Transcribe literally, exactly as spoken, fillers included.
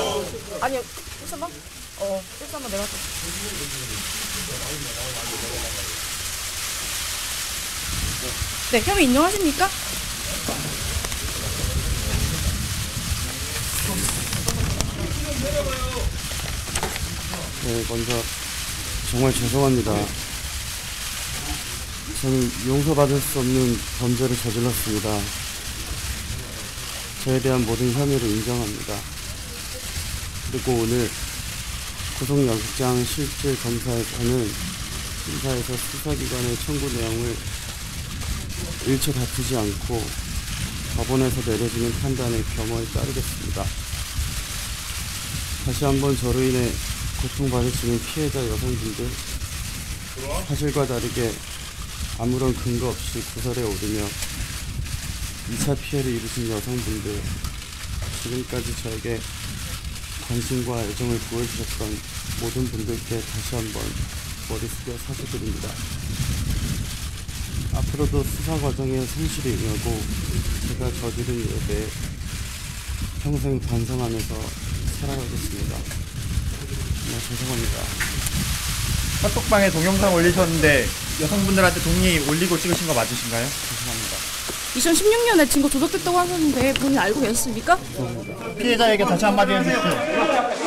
어? 아니요. 일삼 번? 어, 일삼 번 내가 할게. 네, 혐의 인정하십니까? 네, 먼저 정말 죄송합니다. 저는 용서받을 수 없는 범죄를 저질렀습니다. 저에 대한 모든 혐의를 인정합니다. 그리고 오늘 구속영장 실질검사에서는 심사에서 수사기관의 청구 내용을 일체 다투지 않고 법원에서 내려지는 판단에 겸허히 따르겠습니다. 다시 한번 저로 인해 고통받으시는 피해자 여성분들, 사실과 다르게 아무런 근거 없이 구설에 오르며 이 차 피해를 입으신 여성분들, 지금까지 저에게 관심과 애정을 보여주셨던 모든 분들께 다시 한번 머리 숙여 사죄드립니다. 앞으로도 수사 과정에 성실히 임하고 제가 저지른 일에 대해 평생 반성하면서 살아가겠습니다. 정말 죄송합니다. 카톡방에 동영상 올리셨는데 여성분들한테 동의 올리고 찍으신 거 맞으신가요? 죄송합니다. 이천십육 년에 증거 조작됐다고 하셨는데 본인 알고 계셨습니까? 피해자에게 다시 한마디 해주세요.